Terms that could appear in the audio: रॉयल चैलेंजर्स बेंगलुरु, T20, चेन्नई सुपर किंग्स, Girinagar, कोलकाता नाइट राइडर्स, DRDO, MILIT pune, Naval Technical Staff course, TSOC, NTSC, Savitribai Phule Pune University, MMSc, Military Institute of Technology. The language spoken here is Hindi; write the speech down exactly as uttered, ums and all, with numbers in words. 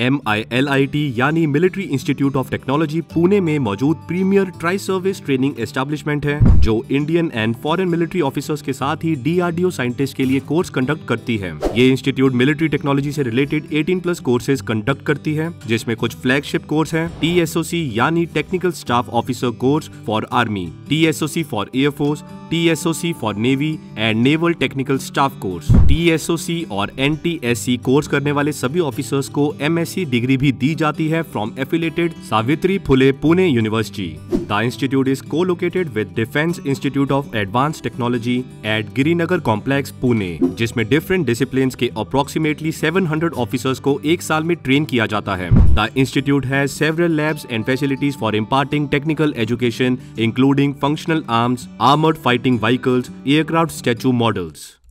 M I L I T यानी military institute of technology Pune में मौजूद premier tri service training establishment है जो Indian and foreign military officers के साथ ही D R D O scientist के लिए कोर्स कंडक्ट करती है। ये इंस्टीट्यूट मिलिट्री टेक्नोलॉजी से रिलेटेड अठारह प्लस कोर्सेज कंडक्ट करती है जिसमें कुछ फ्लैगशिप कोर्स है टी एस ओ सी यानी technical staff officer course for army, T S O C for air force, T S O C for navy and naval technical staff course. T S O C और N T S C course करने वाले सभी ऑफिसर्स को M M S C degree भी दी जाती है from affiliated Savitri Phule Pune university. The institute is co-located with Defence Institute of Advanced Technology at Girinagar Complex, Pune, जिसमें different disciplines के approximately seven hundred officers को एक साल में train किया जाता है। The institute has several labs and facilities for imparting technical education, including functional arms, armored fighting vehicles, aircraft statue models.